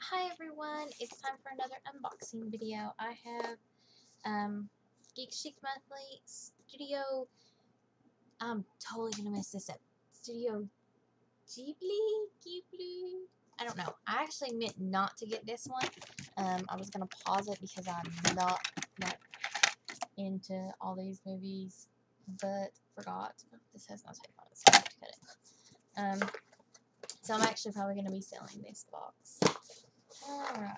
Hi everyone, it's time for another unboxing video. I have Geek Chic Monthly Studio, I'm totally gonna mess this up, Studio Ghibli, I don't know. I actually meant not to get this one. I was gonna pause it because I'm not into all these movies, but forgot. This has no tape on it, so I have to cut it. So I'm actually probably going to be selling this box. Alright,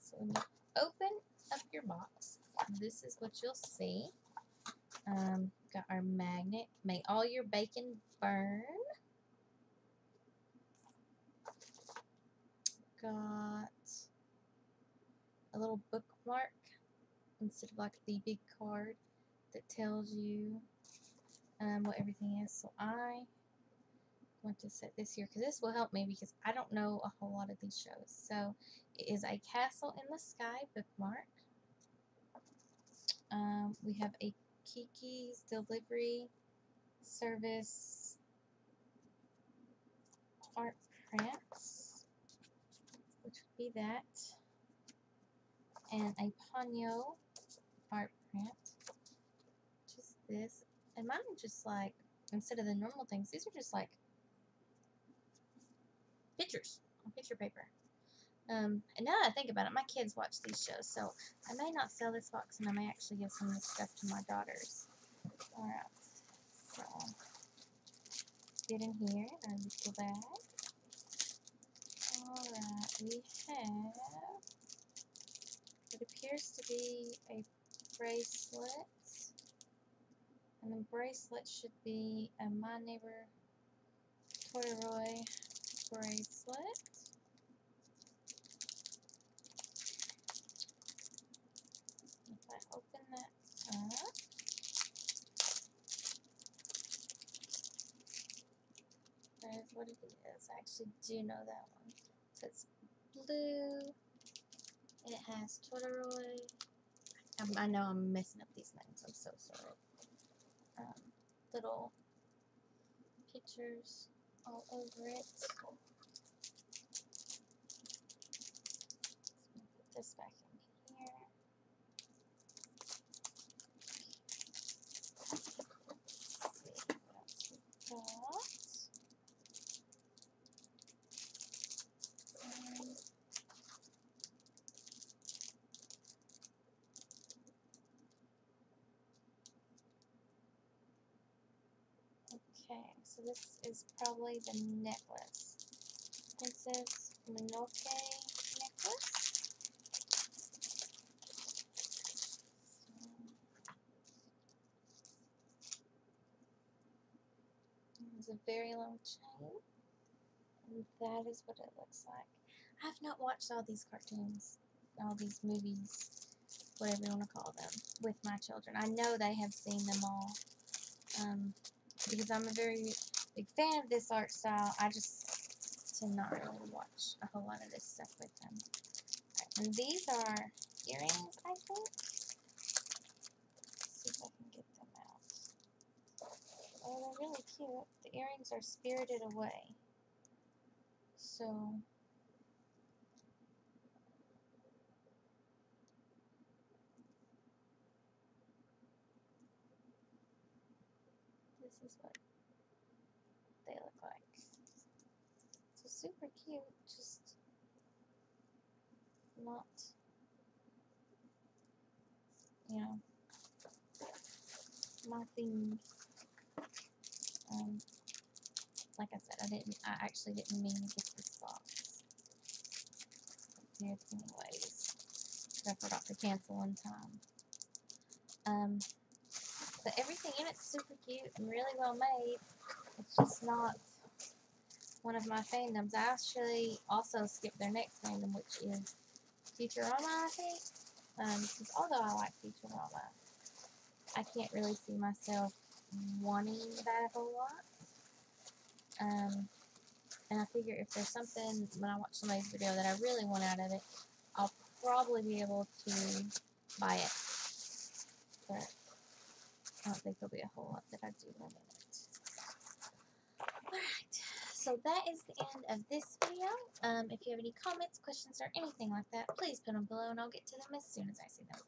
so when you open up your box, this is what you'll see. Got our magnet. May all your bacon burn. Got a little bookmark instead of like the big card that tells you what everything is. So I want to set this here because this will help me because I don't know a whole lot of these shows. So it is a Castle in the Sky bookmark. We have a Kiki's Delivery Service art prints, which would be that, and a Ponyo art print, which is this. And mine are just like, instead of the normal things, these are just like pictures on picture paper. And now that I think about it, my kids watch these shows, so I may not sell this box, and I may actually give some of this stuff to my daughters. Alright, so get in here in our little bag. Alright, we have what appears to be a bracelet, and the bracelet should be a My Neighbor Totoro bracelet. If I open that up, that is what it is. I actually do know that one. So it's blue, and it has Totoro. I know I'm messing up these names. I'm so sorry. Little pictures all over it. Cool. So put this back in here. Let's see what else we've got. Okay, so this is probably the necklace. Princess Minoke necklace. It's a very long chain. And that is what it looks like. I have not watched all these cartoons, all these movies, whatever you want to call them, with my children. I know they have seen them all. Because I'm a very big fan of this art style, I just tend not really watch a whole lot of this stuff with them. Right, and these are earrings, I think. Let's see if I can get them out. Oh, they're really cute. The earrings are Spirited Away. So this is what they look like. So super cute, just not, you know, my thing. Like I said, I actually didn't mean to get this box. Did anyways, because I forgot to cancel one time. But everything in it's super cute and really well made. It's just not one of my fandoms. I actually also skipped their next fandom, which is Futurama, I think. Because although I like Futurama, I can't really see myself wanting that a whole lot. And I figure if there's something, when I watch somebody's video that I really want out of it, I'll probably be able to buy it. But I don't think there'll be a whole lot that I do love in it. Alright, So that is the end of this video. If you have any comments, questions, or anything like that, please put them below and I'll get to them as soon as I see them.